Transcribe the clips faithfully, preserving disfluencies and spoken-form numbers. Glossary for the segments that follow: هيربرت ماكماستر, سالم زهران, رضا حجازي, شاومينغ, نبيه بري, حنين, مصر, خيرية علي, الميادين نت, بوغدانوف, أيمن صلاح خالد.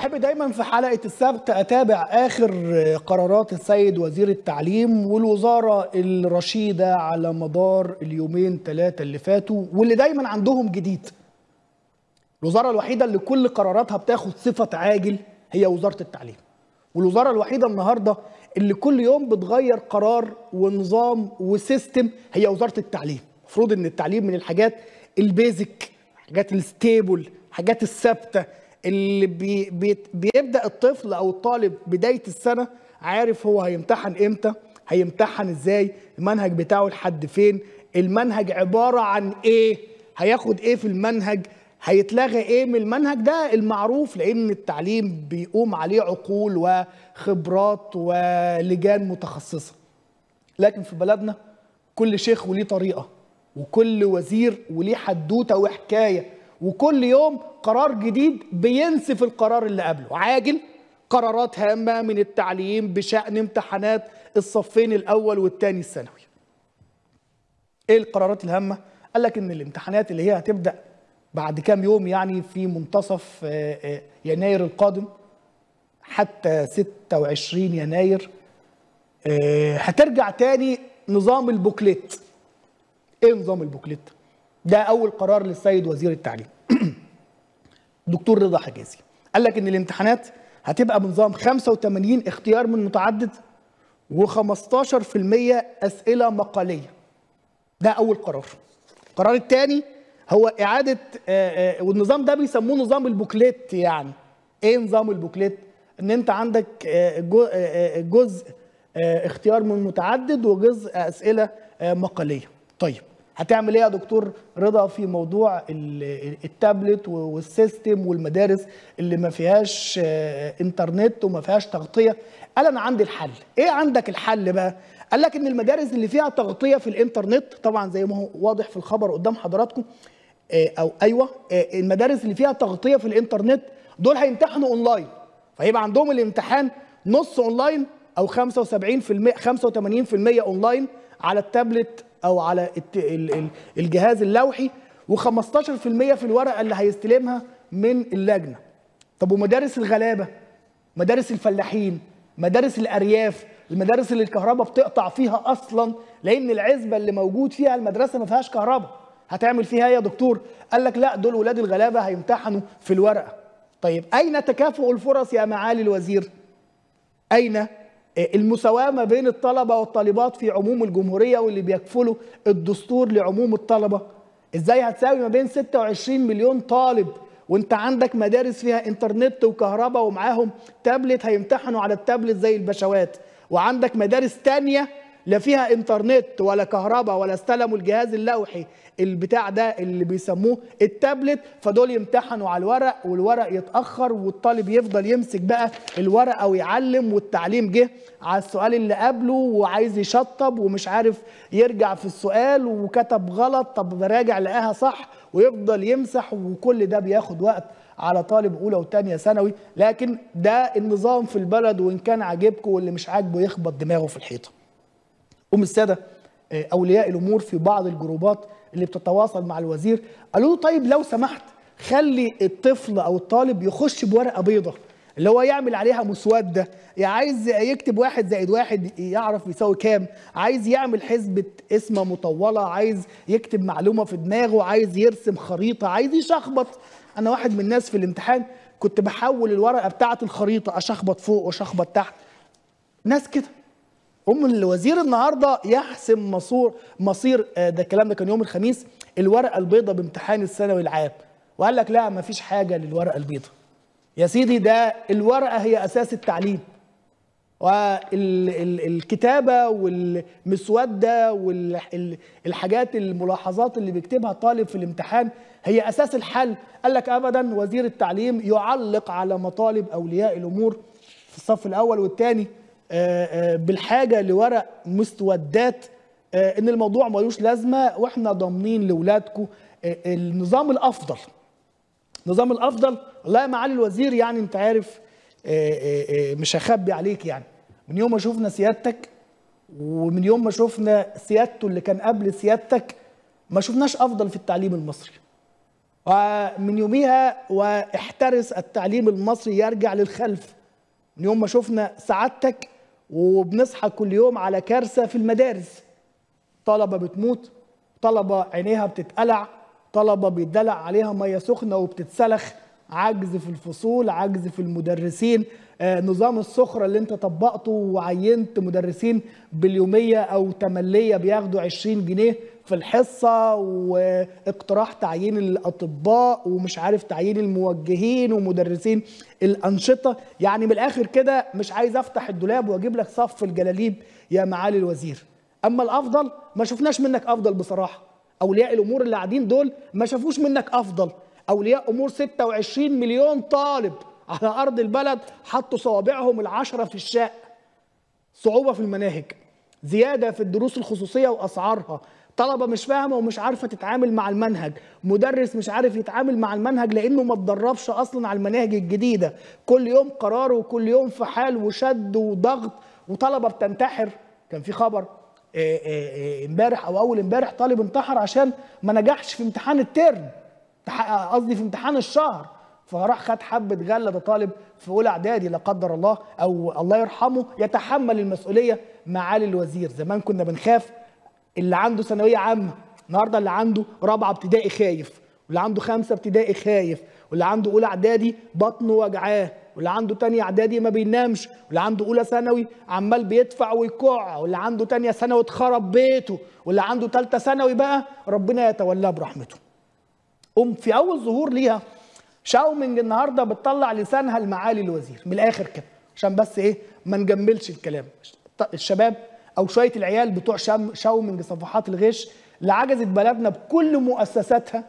بحب دايما في حلقة السبت أتابع آخر قرارات السيد وزير التعليم والوزارة الرشيدة على مدار اليومين ثلاثة اللي فاتوا، واللي دايما عندهم جديد. الوزارة الوحيدة اللي كل قراراتها بتاخد صفة عاجل هي وزارة التعليم، والوزارة الوحيدة النهاردة اللي كل يوم بتغير قرار ونظام وسيستم هي وزارة التعليم. المفروض ان التعليم من الحاجات البيزك، حاجات الستيبل، حاجات الثابتة اللي بي بي بيبدأ الطفل أو الطالب بداية السنة عارف هو هيمتحن إمتى، هيمتحن إزاي، المنهج بتاعه لحد فين، المنهج عبارة عن إيه، هياخد إيه في المنهج، هيتلغى إيه من المنهج ده المعروف، لأن التعليم بيقوم عليه عقول وخبرات ولجان متخصصة. لكن في بلدنا كل شيخ وليه طريقة، وكل وزير وليه حدوتة وحكاية، وكل يوم قرار جديد بينسف القرار اللي قبله. عاجل قرارات هامة من التعليم بشأن امتحانات الصفين الأول والثاني الثانوي. إيه القرارات الهامة؟ قال لك إن الامتحانات اللي هي هتبدأ بعد كام يوم، يعني في منتصف يناير القادم حتى ستة وعشرين يناير، هترجع تاني نظام البوكليت. إيه نظام البوكليت؟ ده أول قرار للسيد وزير التعليم دكتور رضا حجازي. قال لك إن الامتحانات هتبقى بنظام خمسة وثمانين اختيار من متعدد وخمستاشر بالمية أسئلة مقالية. ده أول قرار. القرار الثاني هو إعادة، والنظام ده بيسموه نظام البوكليت. يعني إيه نظام البوكليت؟ إن أنت عندك جزء اختيار من متعدد وجزء أسئلة مقالية. طيب هتعمل ايه يا دكتور رضا في موضوع التابلت والسيستم والمدارس اللي ما فيهاش انترنت وما فيهاش تغطيه؟ قال انا عندي الحل. ايه عندك الحل بقى؟ قال لك ان المدارس اللي فيها تغطيه في الانترنت، طبعا زي ما هو واضح في الخبر قدام حضراتكم، او ايوه المدارس اللي فيها تغطيه في الانترنت دول هيمتحنوا اونلاين، فهيبقى عندهم الامتحان نص اونلاين او خمسة وسبعين بالمية خمسة وثمانين بالمية اونلاين على التابلت او على الجهاز اللوحي، وخمستاشر بالمية في الورقه اللي هيستلمها من اللجنه. طب ومدارس الغلابه، مدارس الفلاحين، مدارس الارياف، المدارس اللي الكهرباء بتقطع فيها اصلا، لان العزبه اللي موجود فيها المدرسه ما فيهاش كهرباء، هتعمل فيها ايه يا دكتور؟ قال لك لا، دول ولاد الغلابه هيمتحنوا في الورقه. طيب اين تكافؤ الفرص يا معالي الوزير؟ اين المساواه ما بين الطلبه والطالبات في عموم الجمهوريه واللي بيكفلوا الدستور لعموم الطلبه؟ ازاي هتساوي ما بين ستة وعشرين مليون طالب وانت عندك مدارس فيها انترنت وكهرباء ومعاهم تابلت هيمتحنوا على التابلت زي البشوات، وعندك مدارس ثانيه لا فيها انترنت ولا كهرباء ولا استلموا الجهاز اللوحي البتاع ده اللي بيسموه التابلت، فدول يمتحنوا على الورق والورق يتاخر والطالب يفضل يمسك بقى الورقه ويعلم، والتعليم جه على السؤال اللي قبله وعايز يشطب ومش عارف يرجع في السؤال وكتب غلط، طب راجع لقاها صح ويفضل يمسح، وكل ده بياخد وقت على طالب اولى وثانيه ثانوي. لكن ده النظام في البلد، وان كان عاجبكم واللي مش عاجبه يخبط دماغه في الحيطه. هم الساده اولياء الامور في بعض الجروبات اللي بتتواصل مع الوزير قالوا له طيب لو سمحت خلي الطفل او الطالب يخش بورقه بيضاء اللي هو يعمل عليها مسوده، عايز يكتب واحد زائد واحد يعرف يساوي كام، عايز يعمل حسبه قسمه مطوله، عايز يكتب معلومه في دماغه، عايز يرسم خريطه، عايز يشخبط. انا واحد من الناس في الامتحان كنت بحول الورقه بتاعه الخريطه اشخبط فوق واشخبط تحت. ناس كده. أم الوزير النهارده يحسم مصير مصير ده. الكلام ده كان يوم الخميس، الورقه البيضاء بامتحان الثانوي العام، وقال لك لا مفيش حاجه للورقه البيضاء. يا سيدي ده الورقه هي اساس التعليم، والكتابه والمسوده والحاجات الملاحظات اللي بيكتبها الطالب في الامتحان هي اساس الحل. قال لك ابدا، وزير التعليم يعلق على مطالب اولياء الامور في الصف الاول والثاني بالحاجه لورق مستودات، ان الموضوع ملوش لازمه واحنا ضامنين لاولادكم النظام الافضل. النظام الافضل والله يا معالي الوزير، يعني انت عارف مش هخبي عليك، يعني من يوم ما شفنا سيادتك ومن يوم ما شفنا سيادته اللي كان قبل سيادتك ما شفناش افضل في التعليم المصري. من يوميها واحترس التعليم المصري يرجع للخلف. من يوم ما شفنا سعادتك وبنصحى كل يوم على كارثة في المدارس، طلبة بتموت، طلبة عينيها بتتقلع، طلبة بيتدلع عليها مية سخنة وبتتسلخ، عجز في الفصول، عجز في المدرسين. آه نظام السخرة اللي انت طبقته وعينت مدرسين باليومية او تملية بياخدوا عشرين جنيه في الحصة، واقتراح تعيين الأطباء ومش عارف تعيين الموجهين ومدرسين الأنشطة. يعني من الآخر كده مش عايز أفتح الدولاب وأجيب لك صف الجلاليب يا معالي الوزير. أما الأفضل ما شفناش منك أفضل بصراحة. أولياء الأمور اللي قاعدين دول ما شافوش منك أفضل. أولياء أمور ستة وعشرين مليون طالب على أرض البلد حطوا صوابعهم العشرة في الشاق. صعوبة في المناهج، زيادة في الدروس الخصوصية وأسعارها، طلبة مش فاهمة ومش عارفة تتعامل مع المنهج، مدرس مش عارف يتعامل مع المنهج لأنه ما اتدربش أصلا على المناهج الجديدة، كل يوم قرار وكل يوم في حال وشد وضغط، وطلبة بتنتحر. كان في خبر امبارح أو أول امبارح طالب انتحر عشان ما نجحش في امتحان الترم، قصدي في امتحان الشهر، فراح خد حبة غلة. ده طالب في أولى إعدادي لا قدر الله، أو الله يرحمه يتحمل المسؤولية. معالي الوزير زمان كنا بنخاف اللي عنده ثانويه عامه، النهارده اللي عنده رابعه ابتدائي خايف، واللي عنده خمسه ابتدائي خايف، واللي عنده اولى اعدادي بطنه وجعاه، واللي عنده ثانيه اعدادي ما بينامش، واللي عنده اولى ثانوي عمال بيدفع ويكع، واللي عنده ثانيه ثانوي اتخرب بيته، واللي عنده ثالثه ثانوي بقى ربنا يتولاه برحمته. قوم في اول ظهور ليها شاومينغ النهارده بتطلع لسانها لمعالي الوزير. من الاخر كده عشان بس ايه ما نجملش الكلام، الشباب أو شوية العيال بتوع شاومينغ صفحات الغش اللي عجزت بلدنا بكل مؤسساتها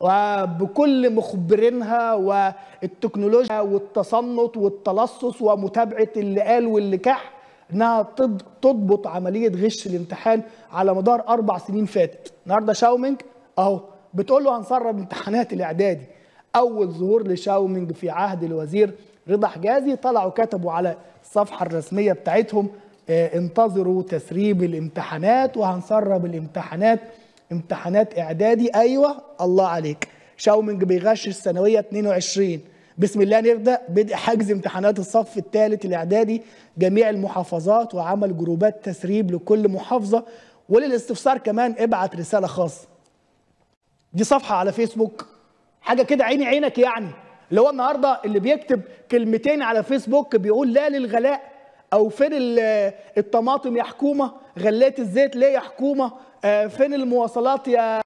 وبكل مخبرينها والتكنولوجيا والتصنت والتلصص ومتابعة اللي قال واللي كح، إنها تضبط عملية غش الامتحان على مدار أربع سنين فاتت. النهارده شاومينغ أهو بتقول له هنسرب امتحانات الإعدادي. أول ظهور لشاومينغ في عهد الوزير رضا حجازي، طلعوا كتبوا على الصفحة الرسمية بتاعتهم انتظروا تسريب الامتحانات وهنسرب الامتحانات، امتحانات اعدادي. ايوه الله عليك، شاومينغ بيغش الثانويه اتنين وعشرين، بسم الله نبدا بدء حجز امتحانات الصف الثالث الاعدادي جميع المحافظات، وعمل جروبات تسريب لكل محافظه، وللاستفسار كمان ابعت رساله خاصه. دي صفحه على فيسبوك حاجه كده عيني عينك، يعني اللي هو النهارده اللي بيكتب كلمتين على فيسبوك بيقول لا للغلاء، أو فين الطماطم يا حكومة، غليت الزيت ليه يا حكومة، فين المواصلات يا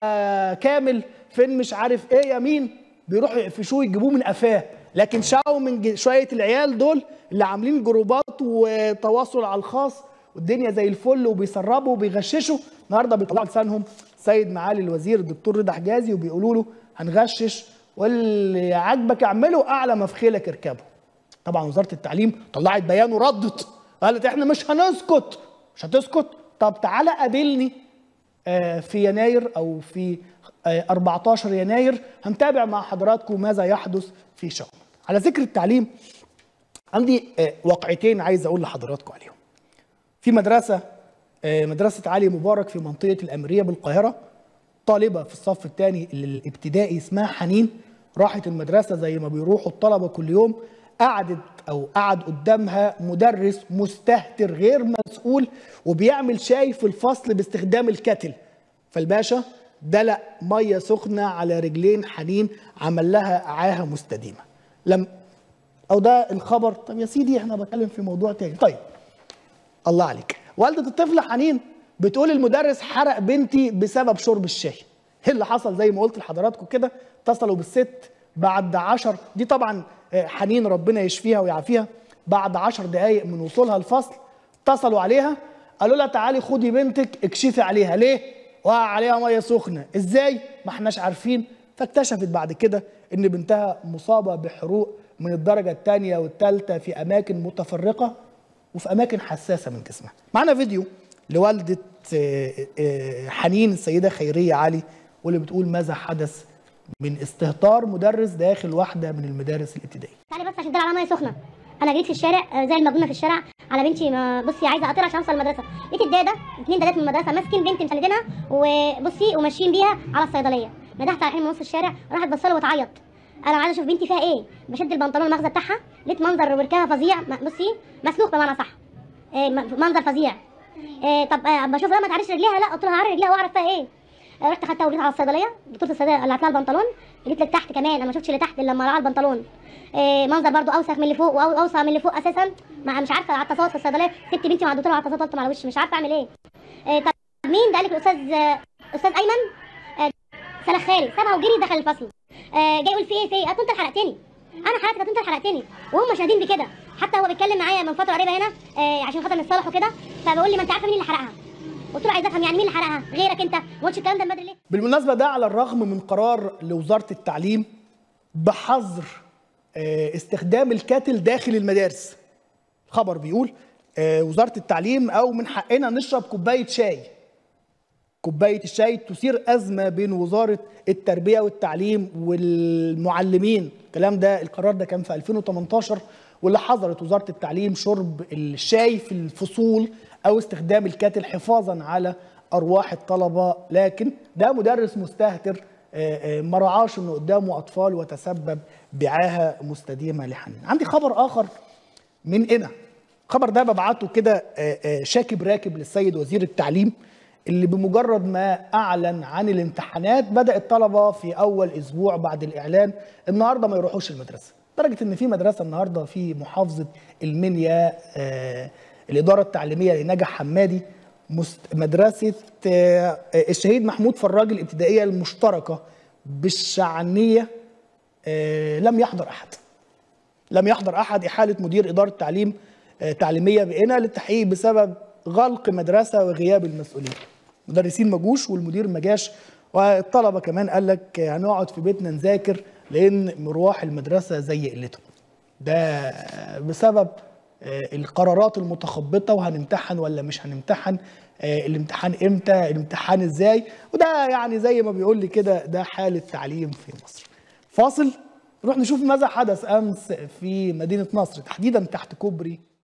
كامل، فين مش عارف إيه يا مين، بيروحوا يقفشوه يجيبوه من قفاه. لكن شاومينغ شوية العيال دول اللي عاملين جروبات وتواصل على الخاص والدنيا زي الفل وبيسربوا وبيغششوا، النهارده بيطلعوا لسانهم سيد معالي الوزير الدكتور رضا حجازي وبيقولوا له هنغشش واللي عاجبك اعمله أعلى ما في خيلك اركبه. طبعا وزارة التعليم طلعت بيان وردت قالت احنا مش هنسكت. مش هتسكت؟ طب تعالى قابلني في يناير او في أربعتاشر يناير، هنتابع مع حضراتكم ماذا يحدث في شاومينغ. على ذكر التعليم عندي واقعتين عايز اقول لحضراتكم عليهم. في مدرسه مدرسه علي مبارك في منطقه الامريه بالقاهره، طالبه في الصف الثاني الابتدائي اسمها حنين، راحت المدرسه زي ما بيروحوا الطلبه كل يوم، قعدت او قعد قدامها مدرس مستهتر غير مسؤول وبيعمل شاي في الفصل باستخدام الكتل، فالباشا دلق ميه سخنه على رجلين حنين، عمل لها اعاهه مستديمه. لم او ده الخبر. طب يا سيدي احنا بتكلم في موضوع تاني. طيب الله عليك، والده الطفله حنين بتقول المدرس حرق بنتي بسبب شرب الشاي. ايه اللي حصل؟ زي ما قلت لحضراتكم كده اتصلوا بالست بعد عشر، دي طبعا حنين ربنا يشفيها ويعافيها، بعد عشر دقايق من وصولها الفصل اتصلوا عليها قالوا لها تعالي خدي بنتك اكشفي عليها. ليه؟ وقع عليها ميه سخنه. ازاي؟ ما احناش عارفين. فاكتشفت بعد كده ان بنتها مصابه بحروق من الدرجه الثانيه والثالثه في اماكن متفرقه وفي اماكن حساسه من جسمها. معانا فيديو لوالده حنين السيده خيريه علي واللي بتقول ماذا حدث من استهتار مدرس داخل واحده من المدارس الابتدائيه. تعالي بس عشان تدلع على ميه سخنه، انا جريت في الشارع زي المجنونه في الشارع على بنتي، بصي عايزه اقطرها عشان اوصل المدرسه، لقيت الداده اتنين دادات من المدرسه ماسكين بنتي مسندينها وبصي وماشيين بيها على الصيدليه، مدحت على حين من نص الشارع، راحت بصله وتعيط. انا عايزه اشوف بنتي فيها ايه. بشد البنطلون المغزى بتاعها، لقيت منظر وركها فظيع. بصي مسلوخ بمعنى صح، إيه منظر فظيع. إيه طب آه بشوف لها ما تعرفش رجليها. لا قلت لها عري رجليها واعرف فيها ايه. رحت خدتها وجيت على الصيدليه، دكتوره الصيدليه قلعت لها البنطلون، جيت لك تحت كمان. انا ما شفتش اللي تحت الا لما قلع البنطلون. إيه منظر برده اوسخ من اللي فوق واوسع من اللي فوق اساسا. ما مش عارفه على التصوت في الصيدليه، سبت بنتي مع الدكتوره على التصوت على وشي، مش عارفه اعمل ايه. إيه طب مين ده؟ قال لك الاستاذ استاذ ايمن صلاح خالد. سابها وجري دخل الفصل. آه جاي يقول في ايه في ايه؟ انت حرقتني، انا حرقتك، انت حرقتني، وهم شاهدين بكده. حتى هو بيتكلم معايا من فتره قريبه هنا آه عشان خاطر نتصالح وكده، فبقول لي ما انت عارفه مين اللي حرقها. قلت له عايز افهم يعني مين اللي حرقها غيرك انت؟ ما قلتش الكلام ده من بدري ليه؟ بالمناسبه ده على الرغم من قرار لوزاره التعليم بحظر آه استخدام الكاتل داخل المدارس. الخبر بيقول آه وزاره التعليم او من حقنا نشرب كوبايه شاي. كوباية الشاي تثير أزمة بين وزارة التربية والتعليم والمعلمين. الكلام ده القرار ده كان في ألفين وتمنتاشر، واللي حظرت وزارة التعليم شرب الشاي في الفصول أو استخدام الكاتل حفاظا على أرواح الطلبة. لكن ده مدرس مستهتر ما رعاش إنه قدامه أطفال وتسبب بعاهة مستديمة لحنين. عندي خبر آخر من هنا. الخبر ده ببعته كده شاكب راكب للسيد وزير التعليم، اللي بمجرد ما أعلن عن الامتحانات بدأ الطلبة في أول أسبوع بعد الإعلان النهاردة ما يروحوش المدرسة، لدرجة إن في مدرسة النهاردة في محافظة المنيا آه الإدارة التعليمية لنجح حمادي، مدرسة آه الشهيد محمود فراج الابتدائية المشتركة بالشعنية آه لم يحضر أحد. لم يحضر أحد إحالة مدير إدارة تعليم آه تعليمية بقنا للتحقيق بسبب غلق مدرسة وغياب المسؤولين. مدرسين ما جوش والمدير ما جاش، والطلبه كمان قال لك هنقعد في بيتنا نذاكر لان مروح المدرسه زي قلته. ده بسبب القرارات المتخبطه وهنمتحن ولا مش هنمتحن، الامتحان امتى، الامتحان ازاي، وده يعني زي ما بيقول لي كده ده حال التعليم في مصر. فاصل، نروح نشوف ماذا حدث امس في مدينه نصر تحديدا تحت كوبري